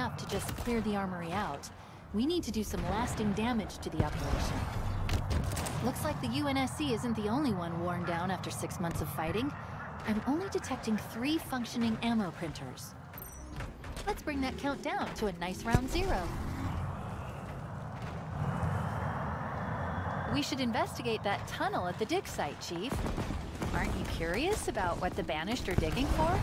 enough to just clear the armory out. We need to do some lasting damage to the operation. Looks like the UNSC isn't the only one worn down after 6 months of fighting. I'm only detecting 3 functioning ammo printers. Let's bring that count down to a nice round 0. We should investigate that tunnel at the dig site, Chief. Aren't you curious about what the Banished are digging for?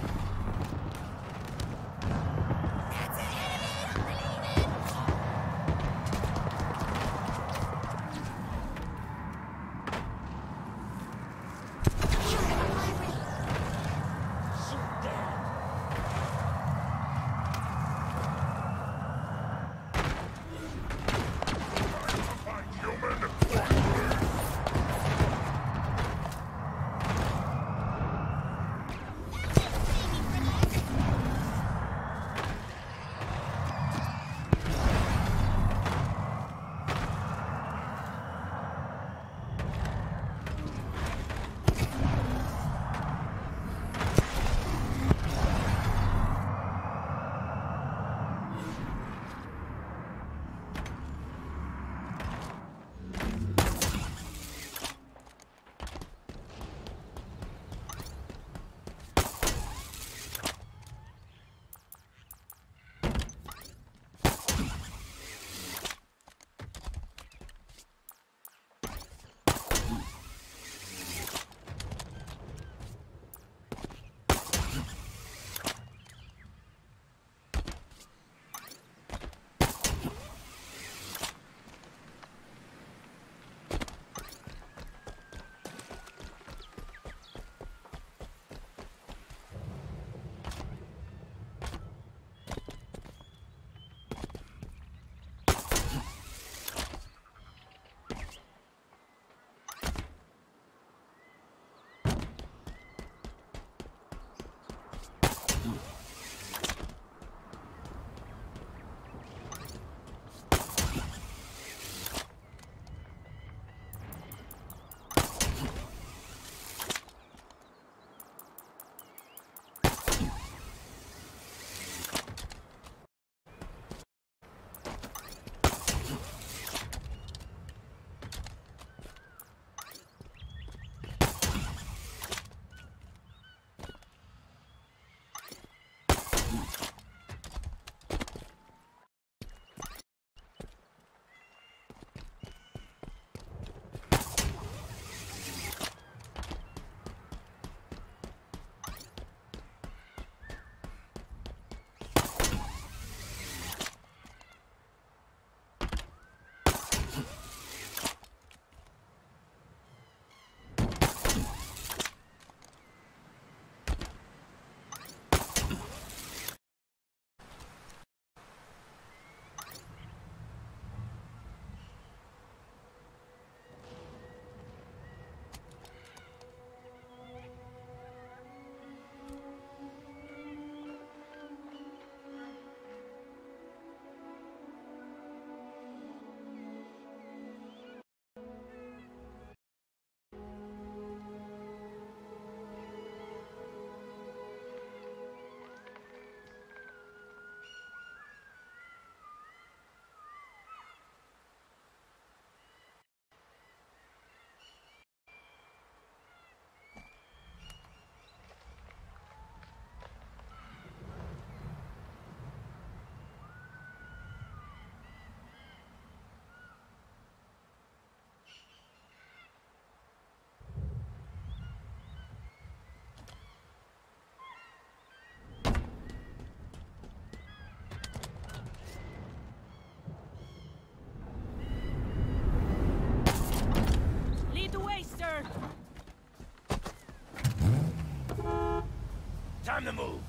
Time to move!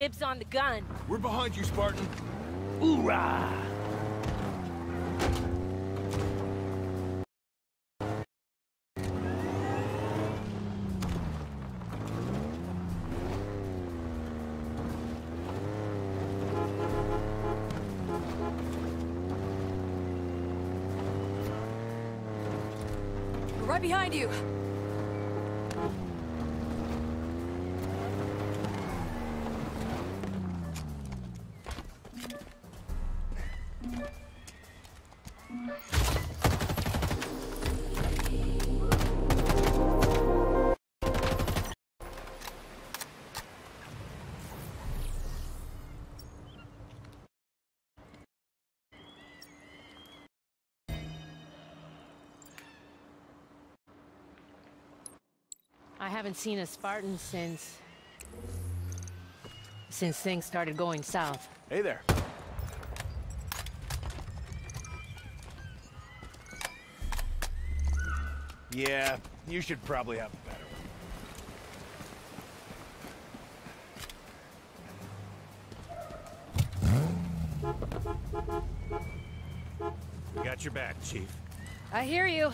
Dibs on the gun. We're behind you, Spartan. Hoorah! Right behind you. I haven't seen a Spartan since things started going south. Hey there. Yeah, you should probably have a better one. We got your back, Chief. I hear you.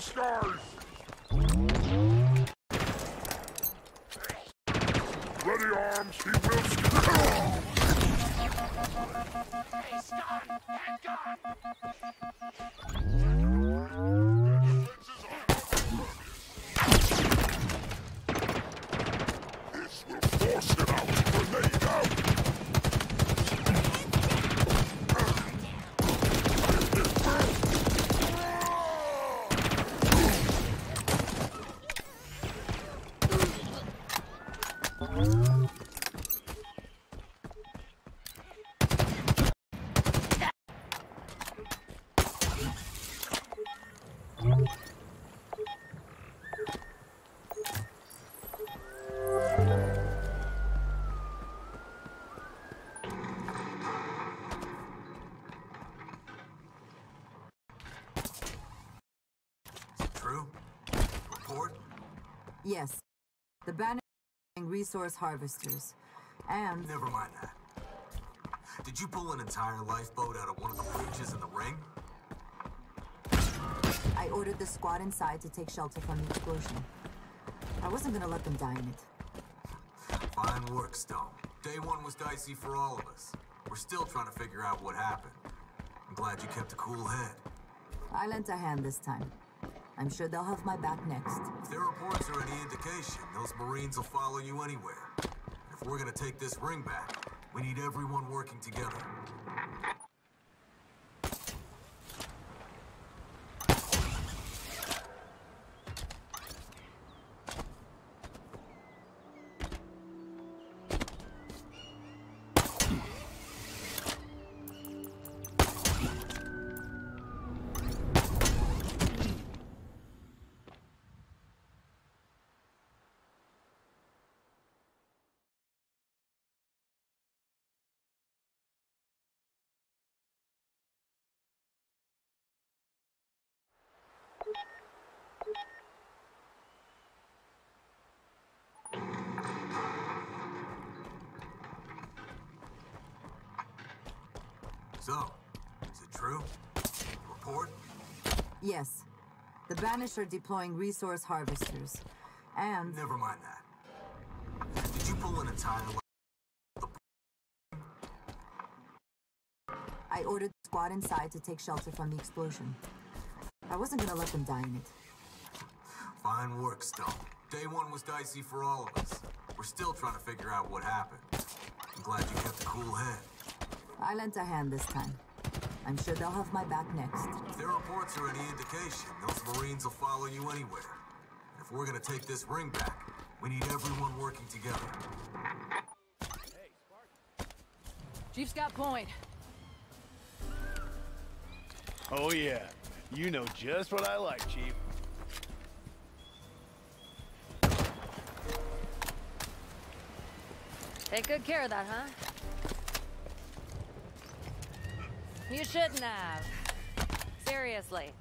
Stars. Ready arms, he will score. He's gone. He's gone. This will force it out. Grenade out. Yes. The Banished resource harvesters. And... Never mind that. Did you pull an entire lifeboat out of one of the breaches in the ring? I ordered the squad inside to take shelter from the explosion. I wasn't gonna let them die in it. Fine work, Stone. Day one was dicey for all of us. We're still trying to figure out what happened. I'm glad you kept a cool head. I lent a hand this time. I'm sure they'll have my back next. If their reports are any indication, those Marines will follow you anywhere. And if we're gonna take this ring back, we need everyone working together. So, is it true? Report? Yes. The Banished are deploying resource harvesters, and... Never mind that. Did you pull an entire... I ordered the squad inside to take shelter from the explosion. I wasn't gonna let them die in it. Fine work, Stone. Day one was dicey for all of us. We're still trying to figure out what happened. I'm glad you kept a cool head. I lent a hand this time. I'm sure they'll have my back next. If their reports are any indication, those Marines will follow you anywhere. And if we're gonna take this ring back, we need everyone working together. Hey, Spartan. Chief's got point. Oh yeah, you know just what I like, Chief. Take good care of that, huh? You shouldn't have. Seriously.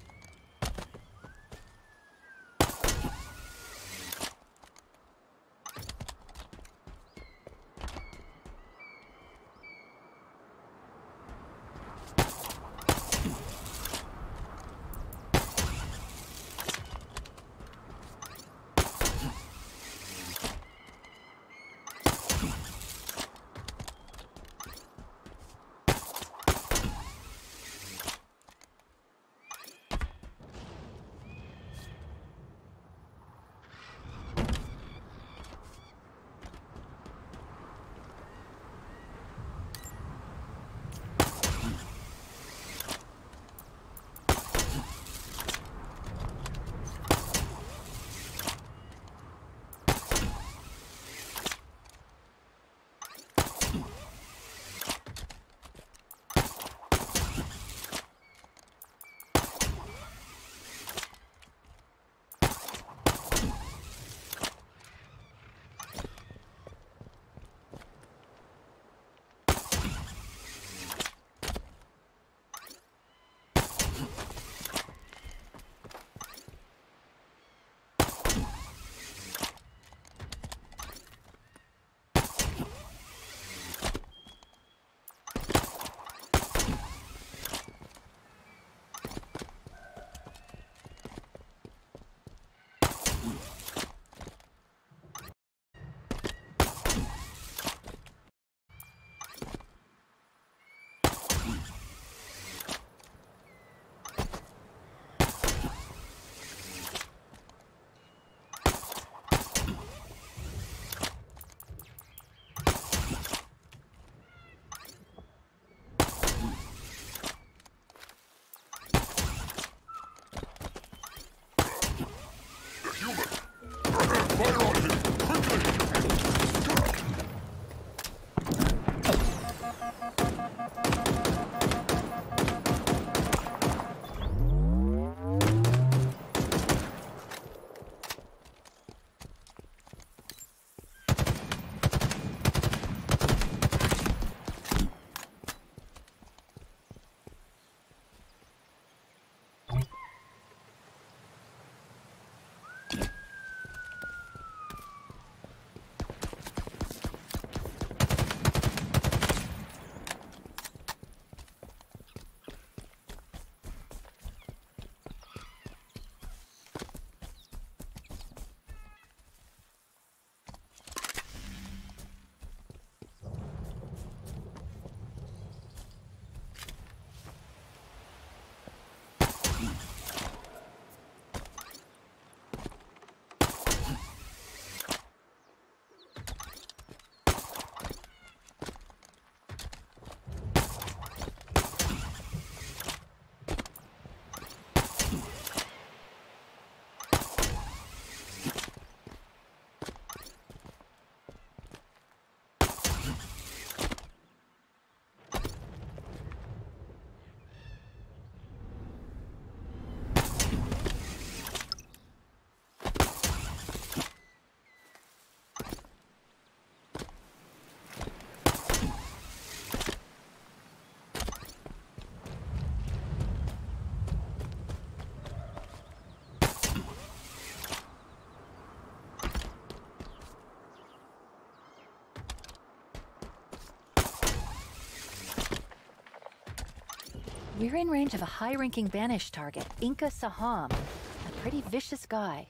We're in range of a high-ranking Banished target, Inca Saham, a pretty vicious guy.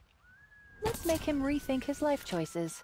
Let's make him rethink his life choices.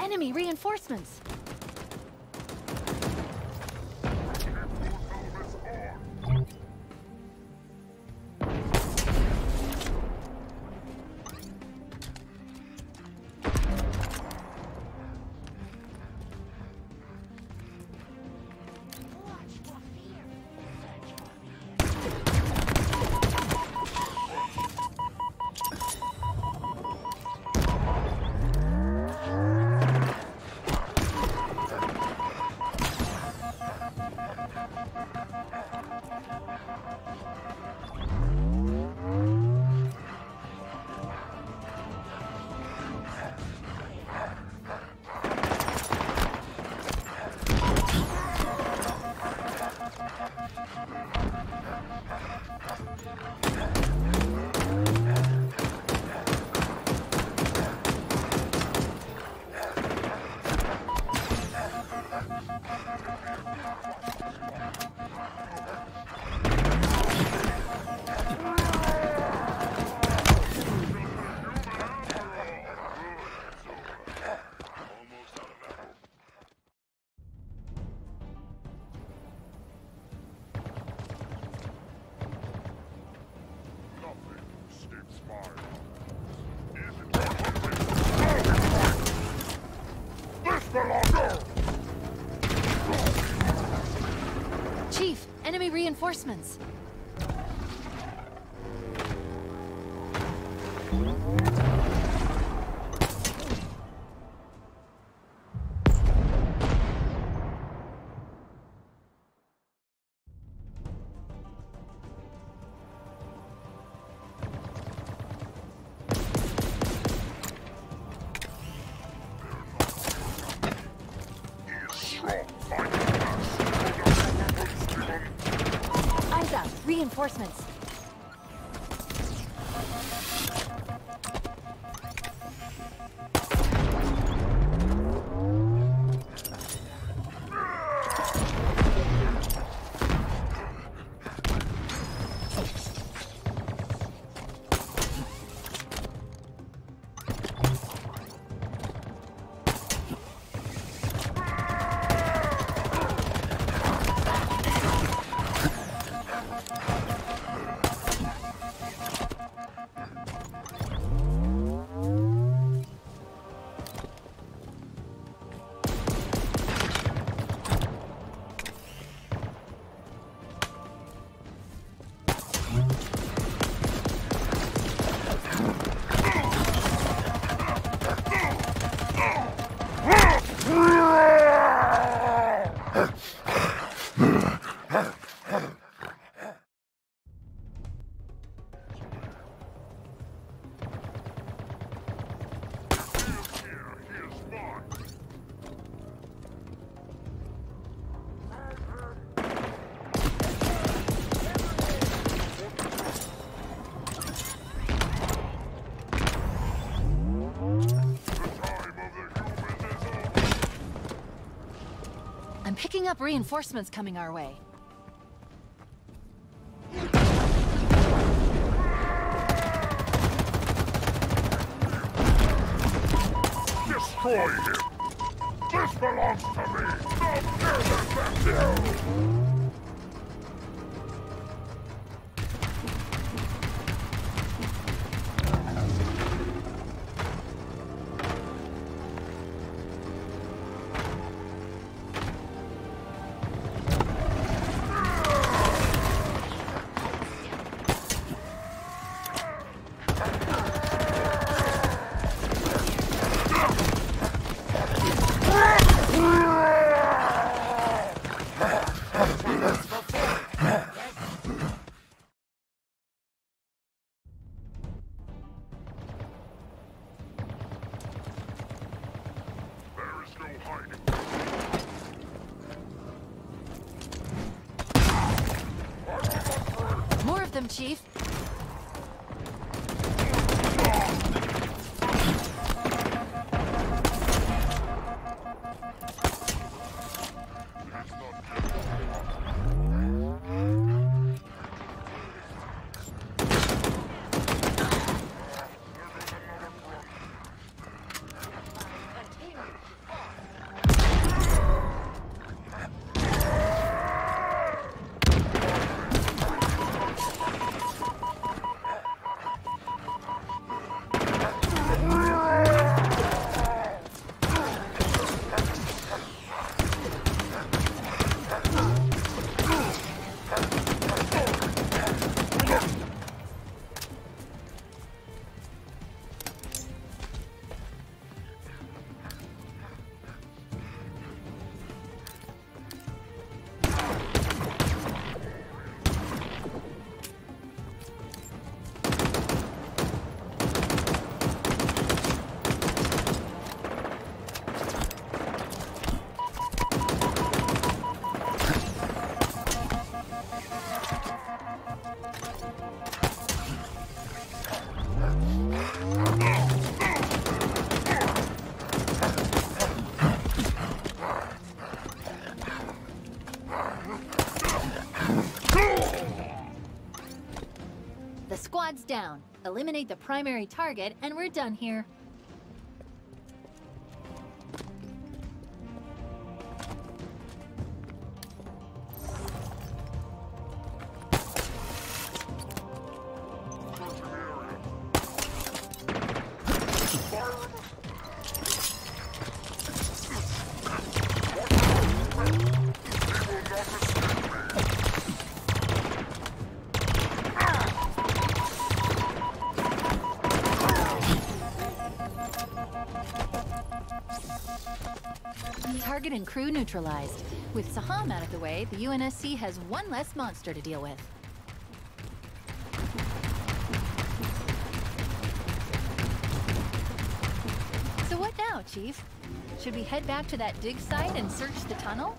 Enemy reinforcements. Chief, enemy reinforcements. Reinforcements. Picking up reinforcements coming our way. Destroy him! This belongs to me! Don't tear this at you! More of them, Chief. squads down. Eliminate the primary target, and we're done here. Target and crew neutralized. With Saham out of the way, the UNSC has one less monster to deal with. So what now, Chief? Should we head back to that dig site and search the tunnel?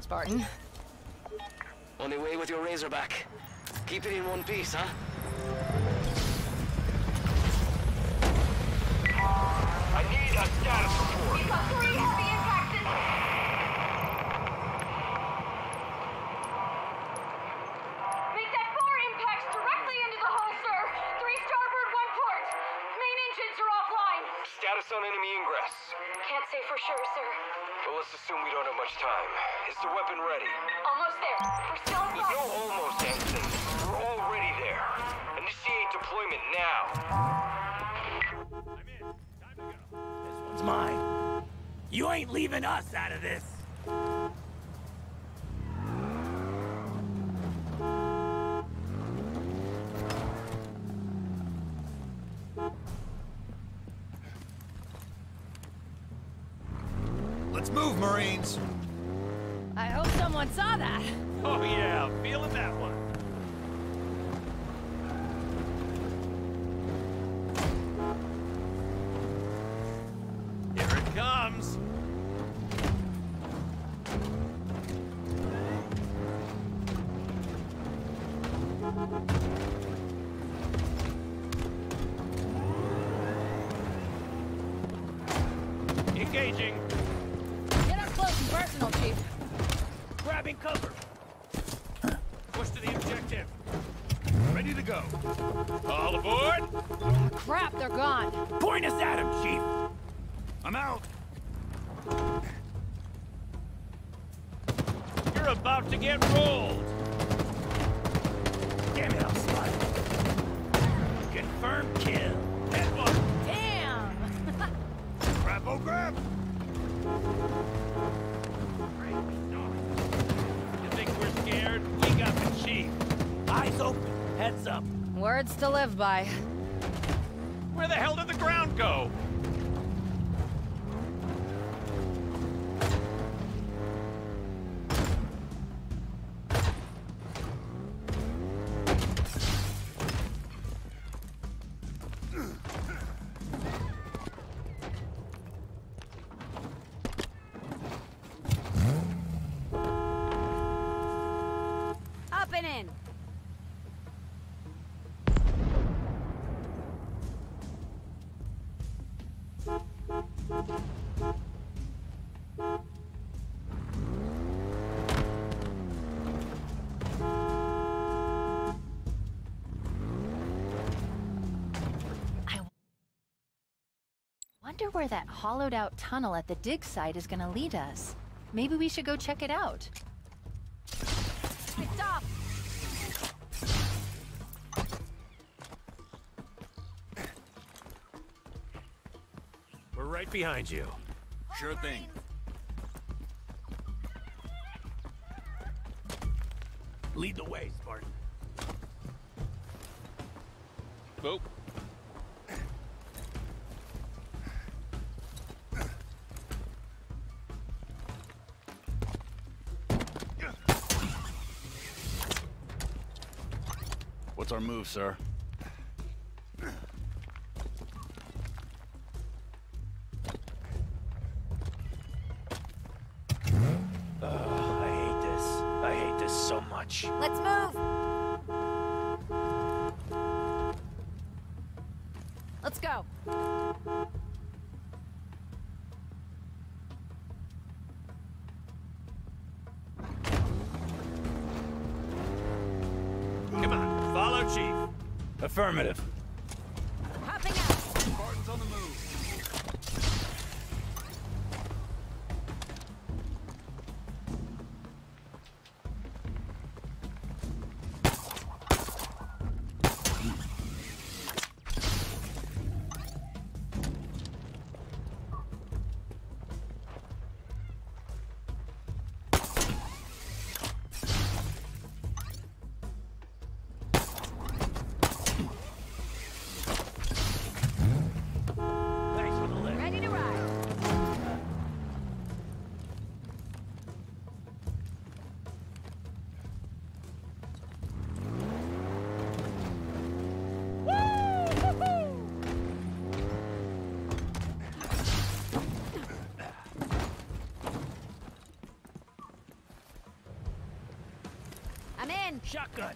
Spartan? On the way with your Razorback. Keep it in one piece, huh? I need a data support. We've got three heavy impacts. Make that four impacts directly into the hull, sir. Three starboard, one port. Main engines are offline. Status on enemy ingress. Can't say for sure, sir. Well, let's assume we don't have much time. Is the weapon ready? Almost there. We're still in. There's no almost, Anderson. We're already there. Initiate deployment now. I'm in. Time to go. This one's mine. You ain't leaving us out of this. Let's move, Marines. I hope someone saw that. Oh yeah, I'm feeling that one. Here it comes. Engaging. Get up close and personal, Chief. Grabbing cover. Push to the objective. Ready to go. All aboard. Oh, crap, they're gone. Point us at him, Chief. I'm out. You're about to get rolled. Damn it, I'll spot it. Confirmed kill. That one. Damn. Grab, oh, grab. You think we're scared? We got the Chief. Eyes open, heads up. Words to live by. Where the hell did the ground go? I wonder where that hollowed out tunnel at the dig site is gonna lead us. Maybe we should go check it out. Picked up! We're right behind you. Sure thing. Lead the way, Spartan. Boop. What's our move, sir? I hate this so much. Let's move! Let's go. Affirmative. Hopping out. Spartan's on the shotgun.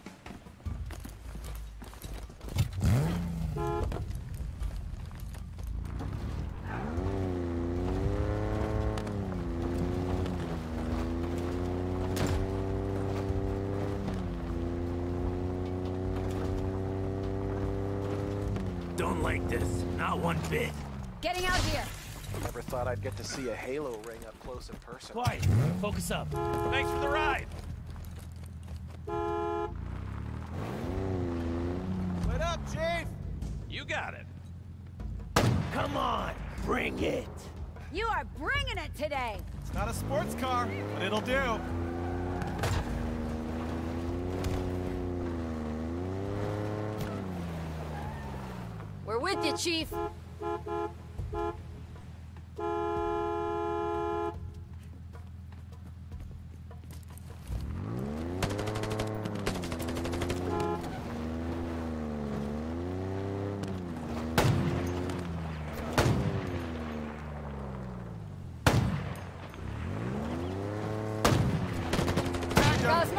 Don't like this, not one bit. Getting out here. Never thought I'd get to see a halo ring up close in person. Quiet, focus up. Thanks for the ride. Chief! You got it. Come on, bring it! You are bringing it today! It's not a sports car, but it'll do. We're with you, Chief.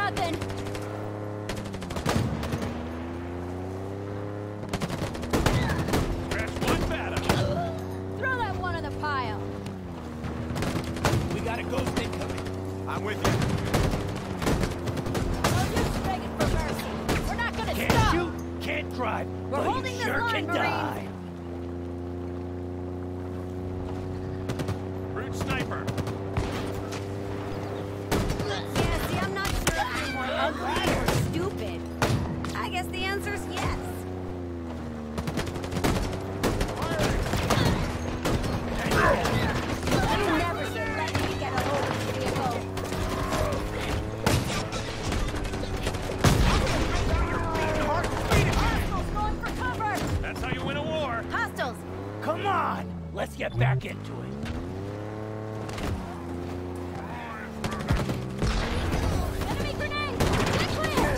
nothing. That's one batter. Throw that one in the pile. We got a ghost incoming. I'm with you. Well, you're begging for mercy. We're not gonna stop. Can't shoot, can't drive. We're holding this line, Marines. Die. Root sniper. Back into it. Enemy grenade! Get clear!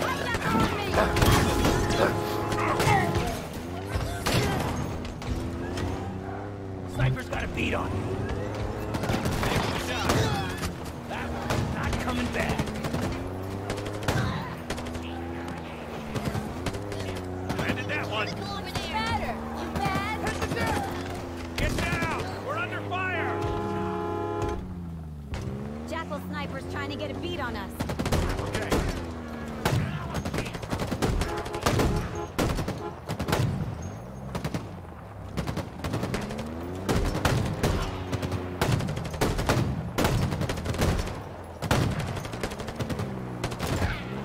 Right back on me! Sniper's got a beat on you. That one's not coming back. Landed that one. Sniper's trying to get a beat on us. Okay.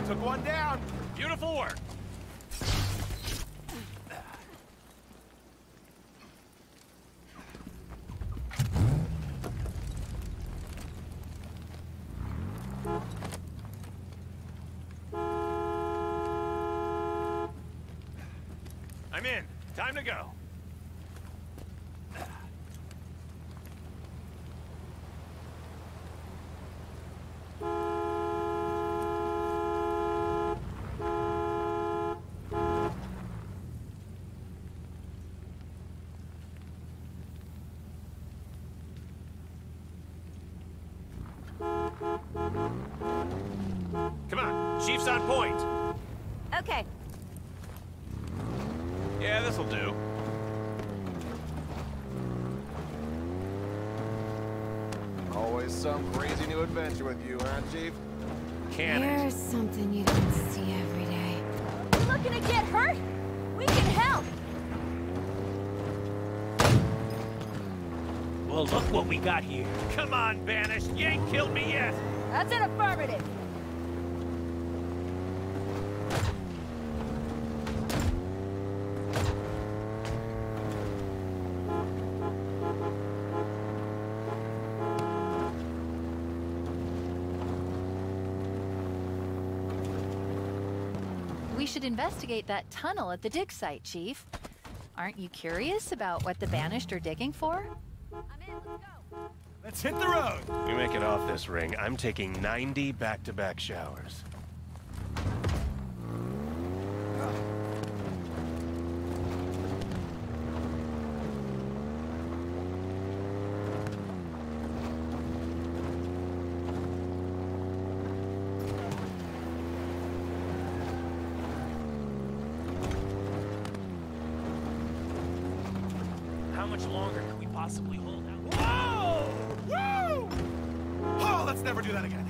Took one down. Beautiful work. I'm in. Time to go. Come on, Chief's on point. Okay. Yeah, this'll do. Always some crazy new adventure with you, huh, Chief? Can it? There's something you don't see every day. You looking to get hurt? We can help! Well, look what we got here. Come on, Banished. You ain't killed me yet. That's an affirmative. We should investigate that tunnel at the dig site, Chief. Aren't you curious about what the Banished are digging for? I'm in, let's go. Let's hit the road. We make it off this ring. I'm taking 90 back-to-back showers. How much longer can we possibly hold out? Whoa! Woo! Oh, let's never do that again.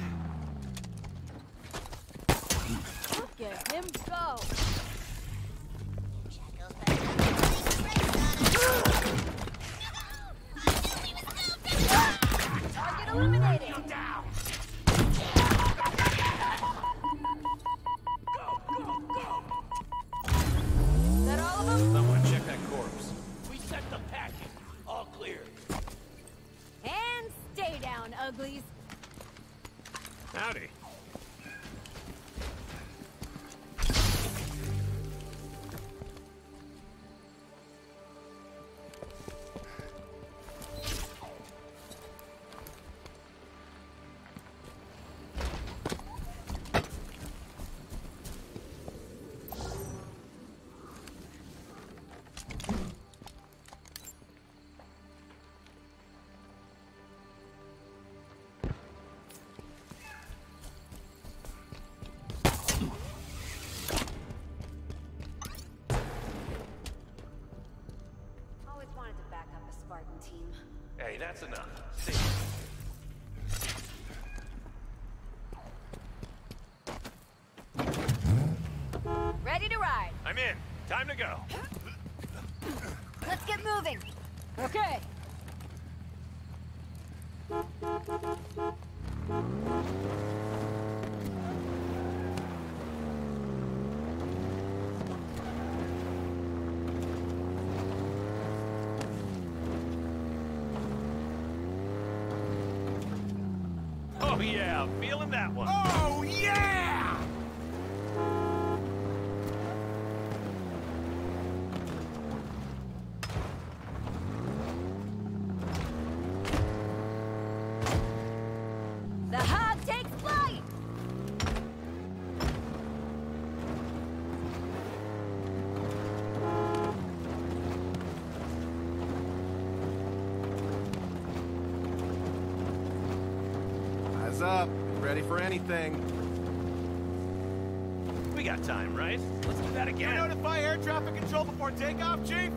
Look at him go! Target eliminated! You're down! Go, go, go! Is that all of them? Someone check that corpse. Set the packet. All clear. And stay down, uglies. Howdy. That's enough. See you. Ready to ride. I'm in. Time to go. Let's get moving. Okay. Oh yeah, feeling that one. Oh yeah! Up, ready for anything. We got time, right? Let's do that again. Can we notify air traffic control before takeoff, Chief?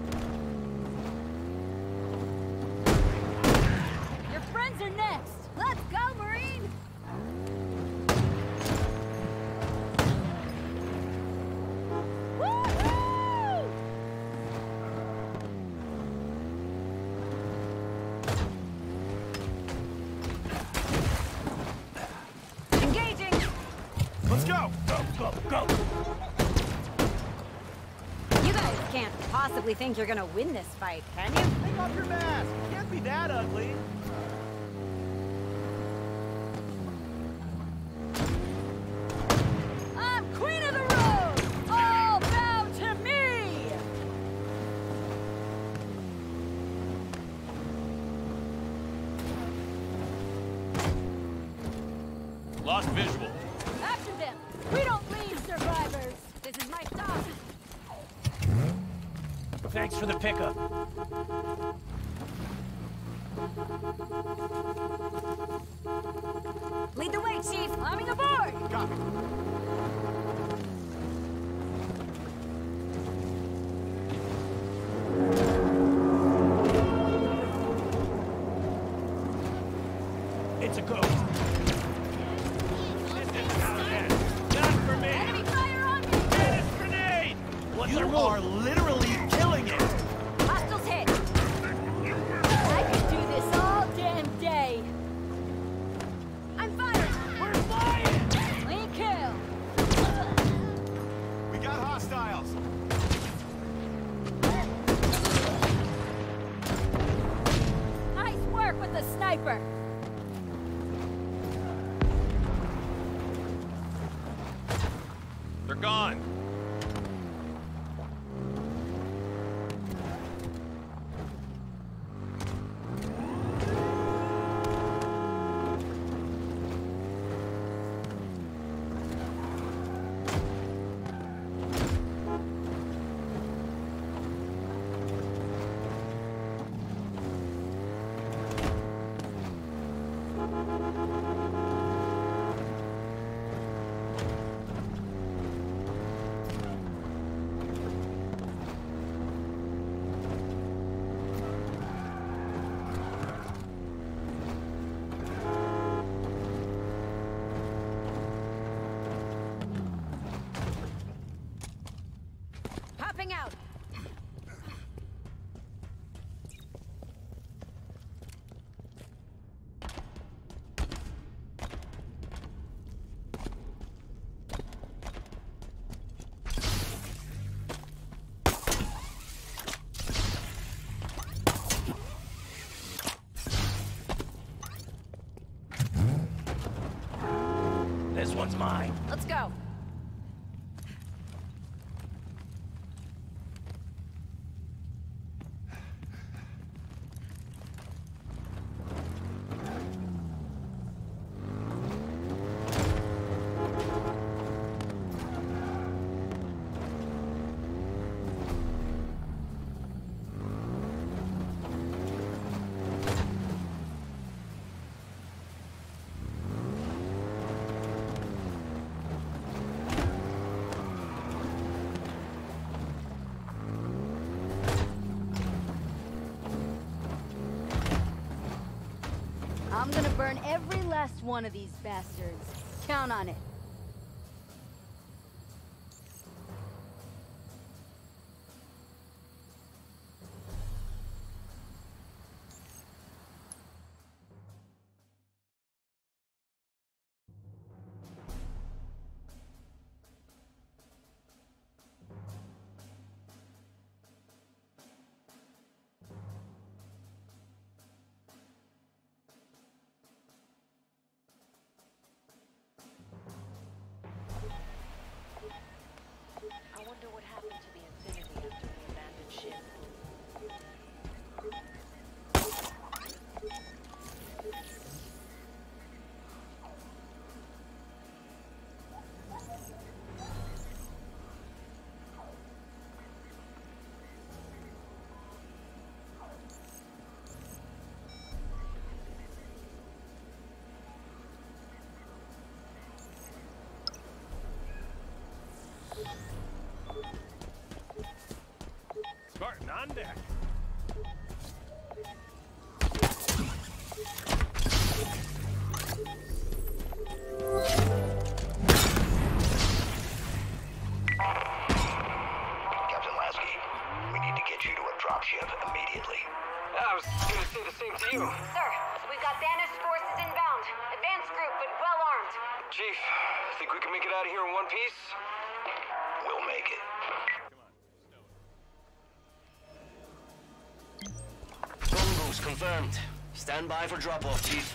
Your friends are next. Let's go, Marine! Go! You guys can't possibly think you're gonna win this fight, can you? Take off your mask! It can't be that ugly! I'm queen of the road! All bow to me! Lost visual. After them! We don't leave survivors! This is my stop! Thanks for the pickup. Lead the way, Chief! Climbing aboard! Copy. It's a go! You are literally killing it! Hostiles hit! I could do this all damn day! I'm firing! We're flying! Clean kill! We got hostiles! Nice work with the sniper! They're gone! Out. This one's mine. Let's go. I'm gonna burn every last one of these bastards. Count on it. Spartan on deck. Confirmed. Stand by for drop-off, Chief.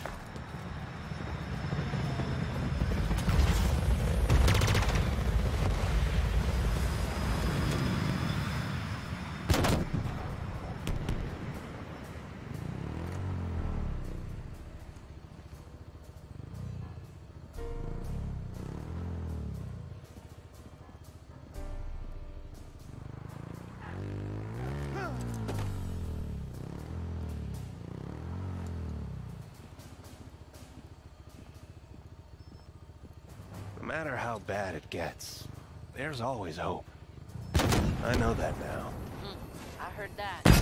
No matter how bad it gets, there's always hope. I know that now. I heard that. 6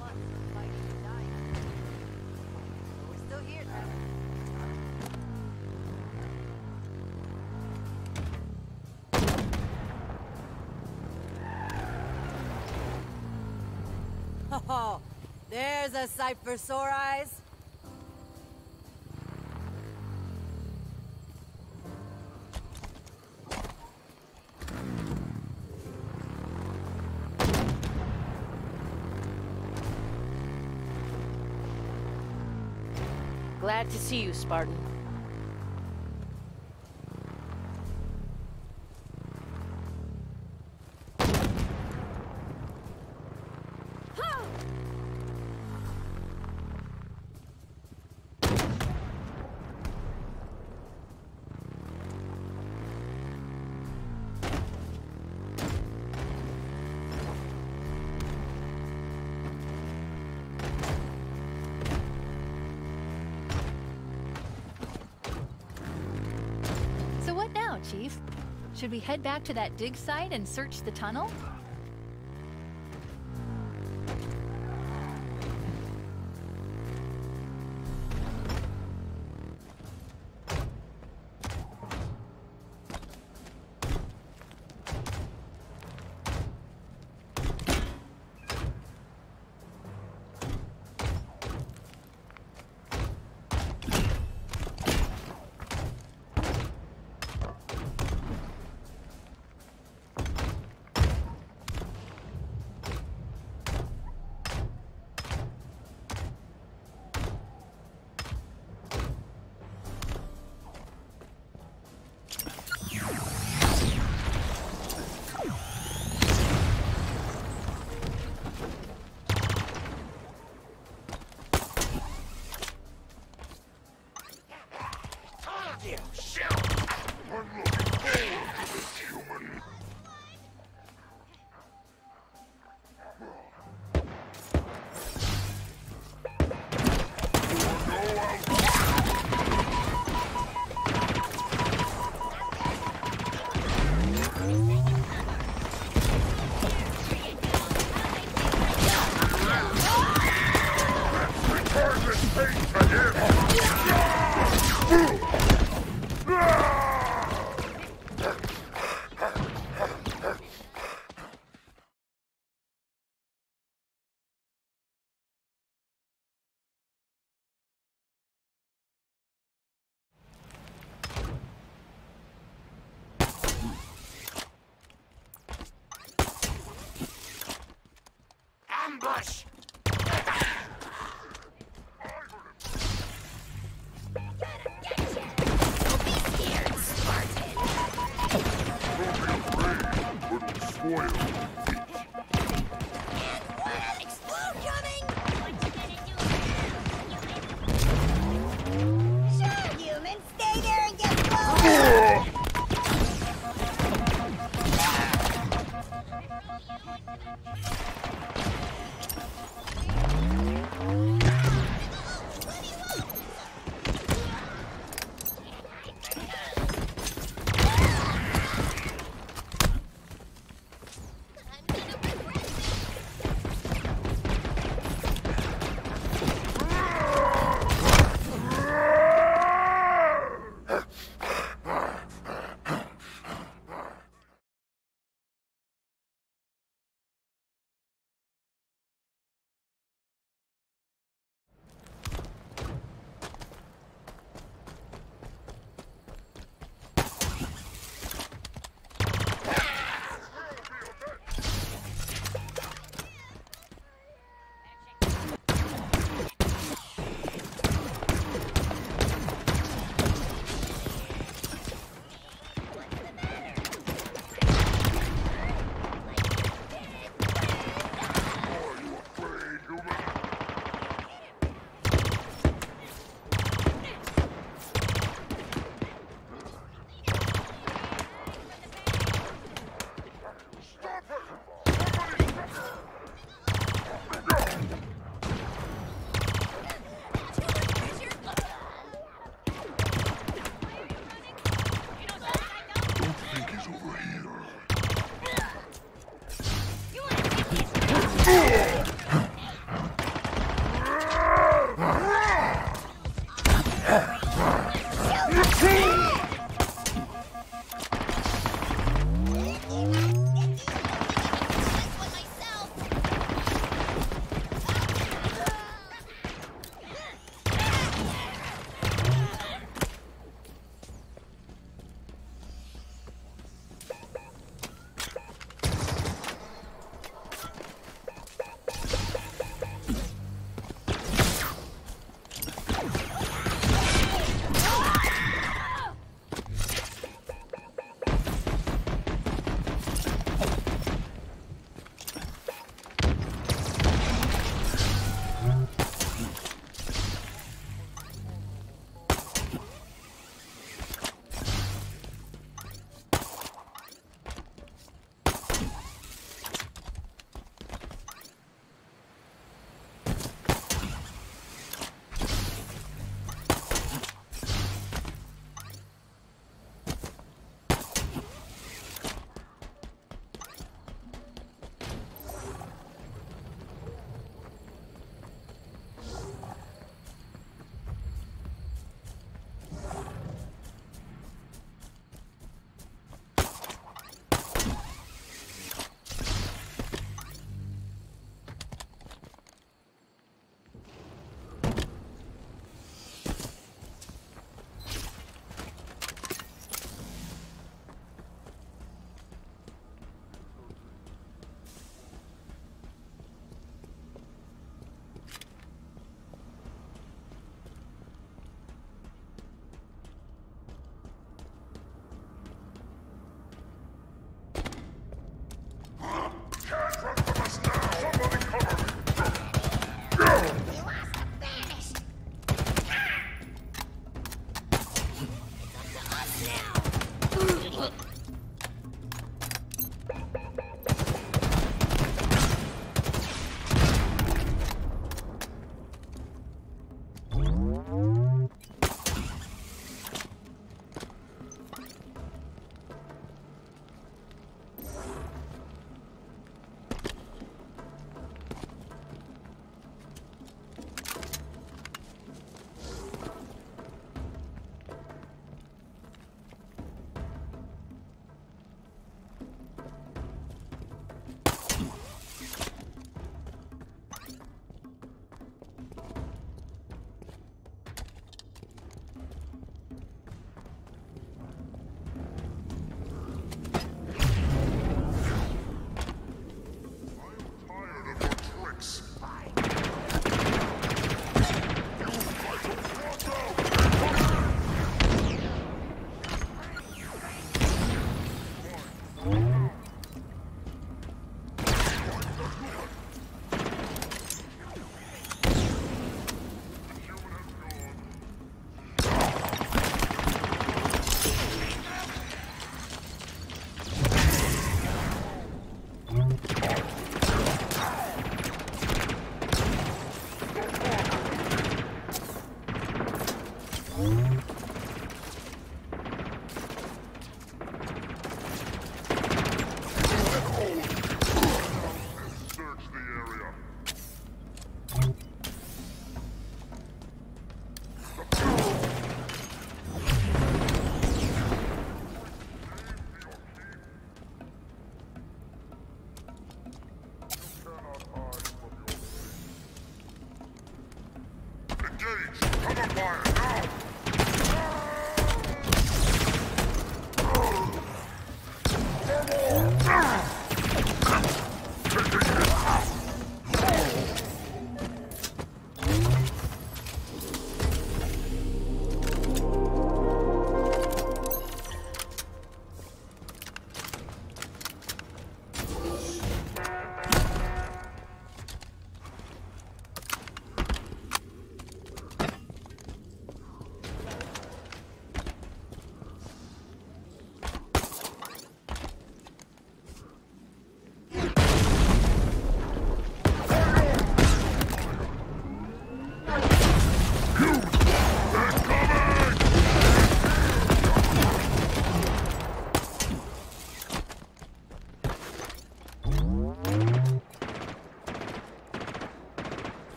months, like she died. We're still here, Tyler. Oh, there's a sight for sore eyes. Glad to see you, Spartan. Chief, should we head back to that dig site and search the tunnel?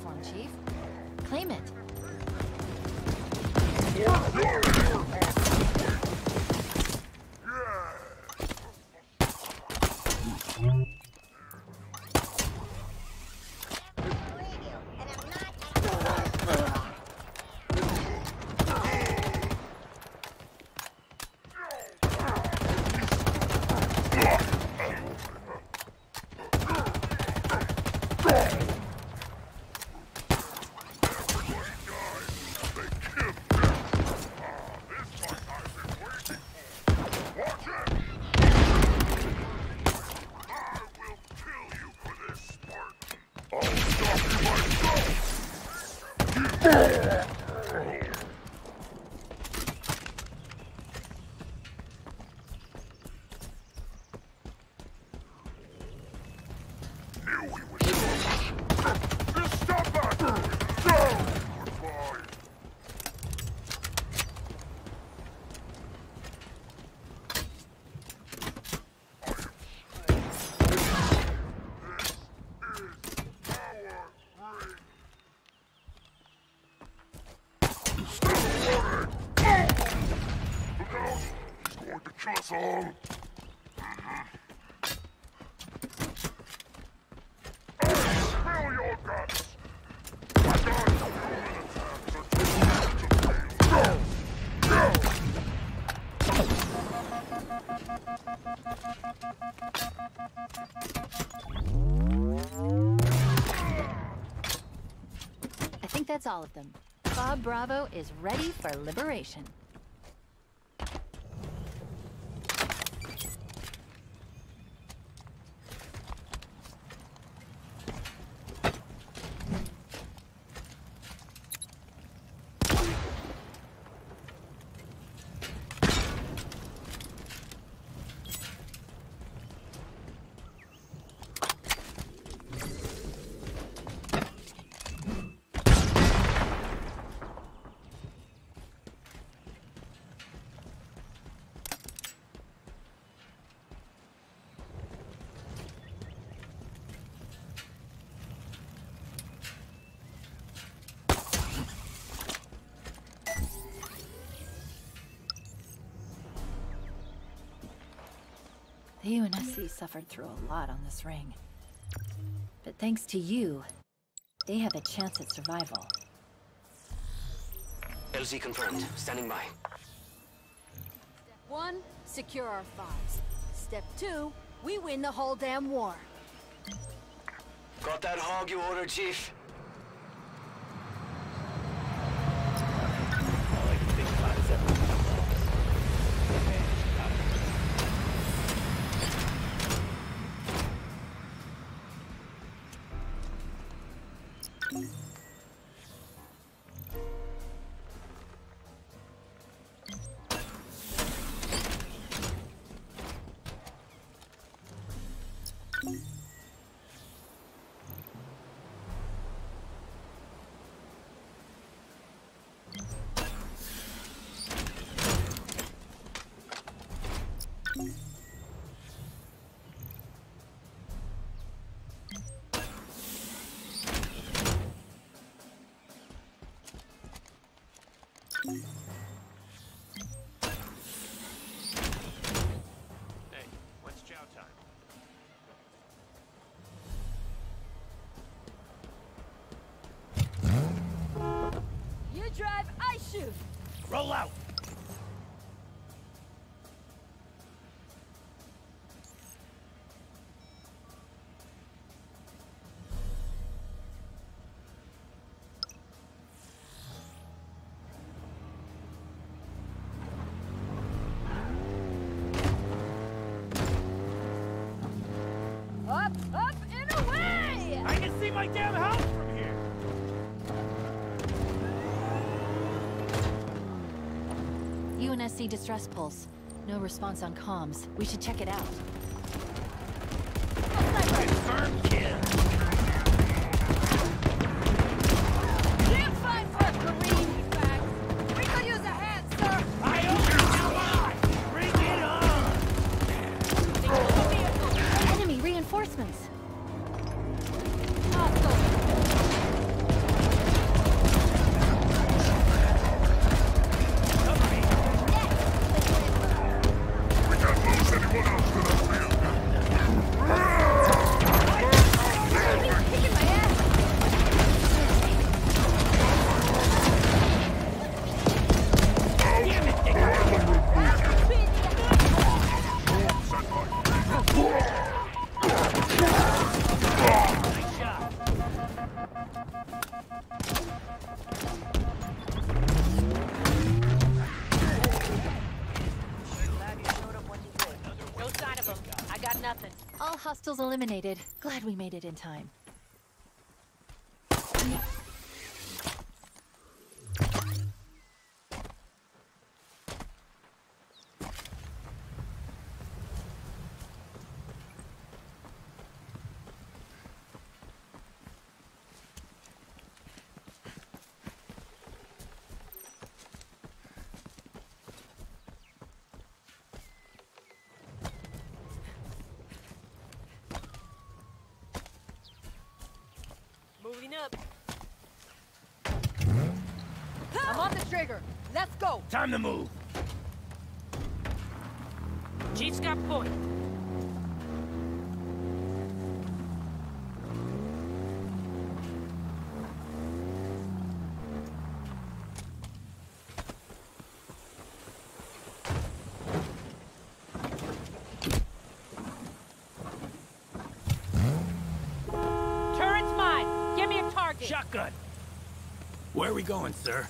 Platform, Chief. Claim it. catch us all. I think that's all of them. FOB Bravo is ready for liberation. The UNSC suffered through a lot on this ring. But thanks to you, they have a chance at survival. LZ confirmed. Standing by. Step one, secure our FOBs. Step two, we win the whole damn war. Got that hog you ordered, Chief? Drive, I shoot. Roll out. Up, up, and away! I can see my damn house from here. UNSC distress pulse. No response on comms. We should check it out. Confirmed kill. Stand by for a Korean back. We could use a hand, sir. I open. Bring it on. Enemy reinforcements. Hostiles eliminated. Glad we made it in time. Up. I'm on the trigger. Let's go. Time to move. Chief's got point. Shotgun. Where are we going, sir?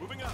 Moving up.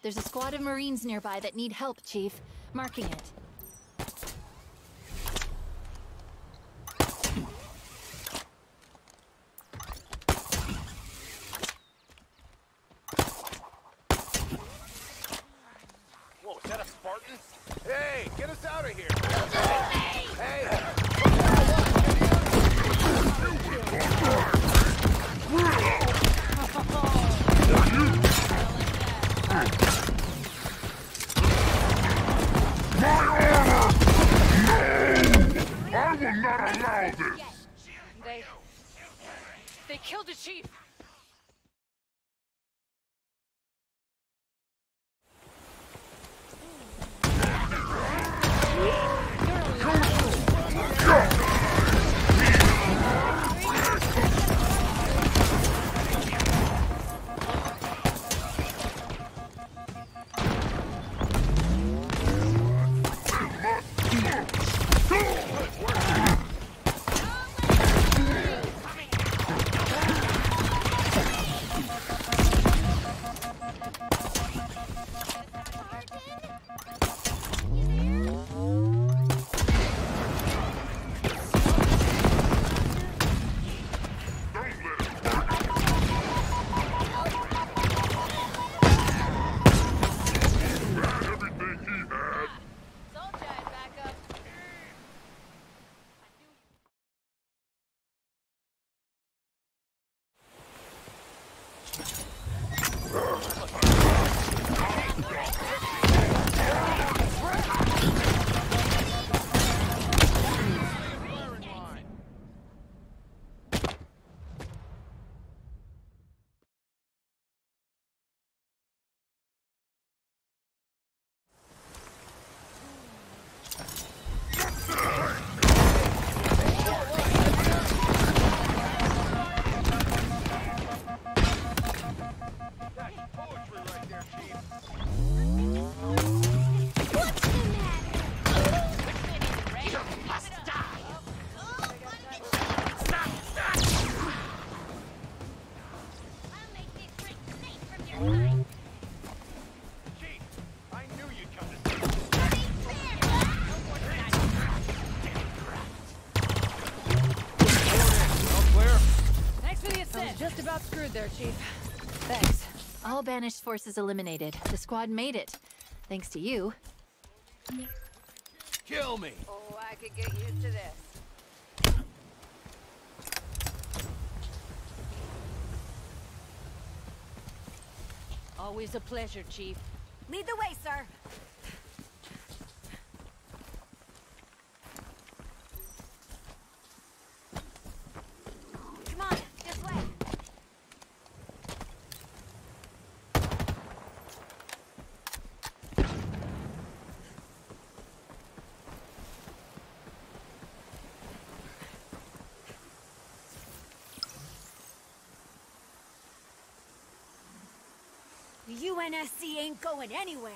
There's a squad of Marines nearby that need help, Chief. Marking it. Whoa, is that a Spartan? Hey, get us out of here! Hey! They killed the chief! screwed there, Chief. Thanks. All Banished forces eliminated. The squad made it. Thanks to you. Kill me! Oh, I could get used to this. Always a pleasure, Chief. Lead the way, sir. Come on, this way. The UNSC ain't going anywhere.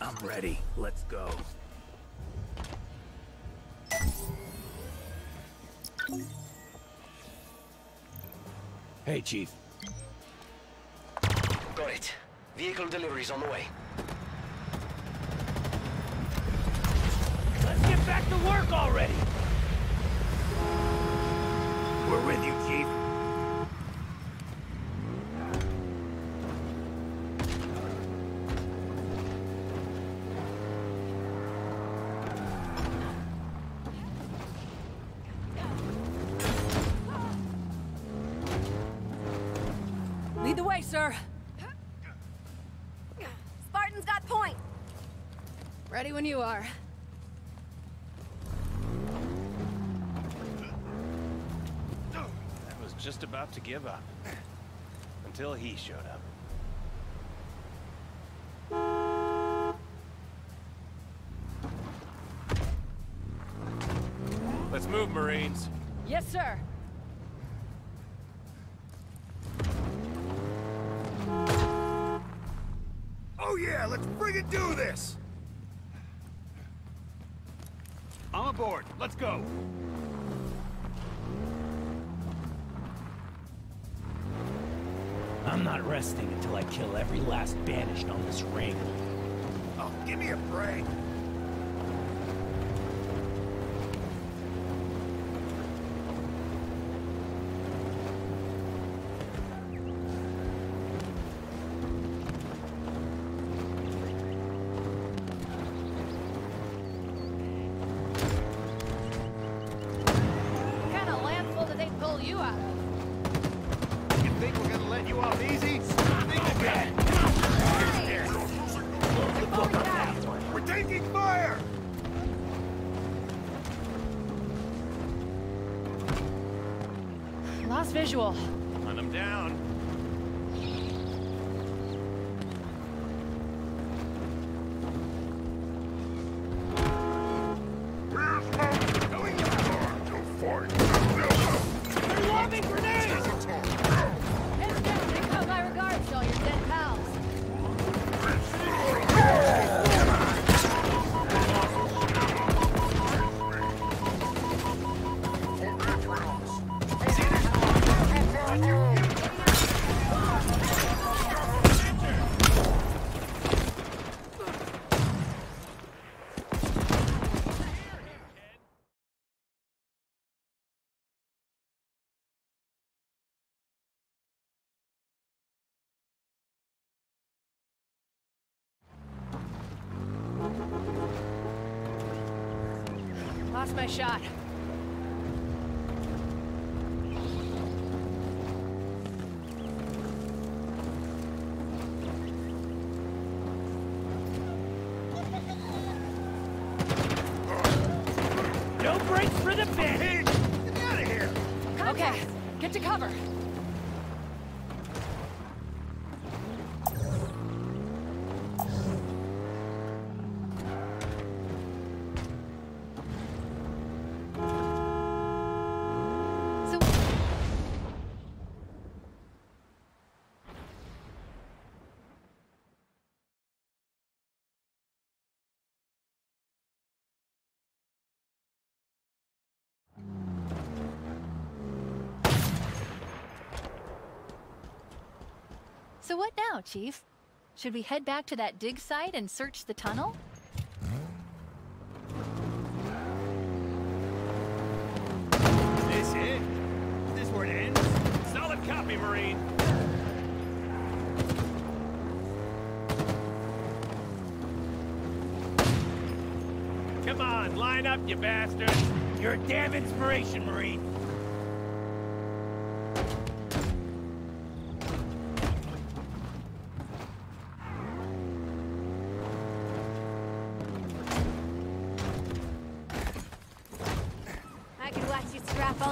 I'm ready. Let's go. Hey, Chief. Got it. Vehicle delivery's on the way. Let's get back to work already! We're with you, Chief. Sir. Spartan's got point. Ready when you are. I was just about to give up until he showed up. Let's move, Marines. Yes, sir. Yeah, let's friggin' do this! I'm aboard. Let's go. I'm not resting until I kill every last Banished on this ring. Oh, give me a break. Last visual. Hunt them down. Here's hope. Going to fight. They're warming grenades. Heads down and come my regards to all your dead pals. Lost my shot. Get to cover. So what now, Chief? Should we head back to that dig site and search the tunnel? Is this it? Is this where it ends? Solid copy, Marine! Come on, line up, you bastard! You're a damn inspiration, Marine!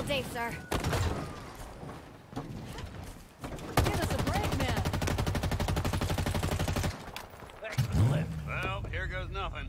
Day, sir. Give us a break now. Excellent. Well, here goes nothing.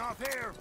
Off here!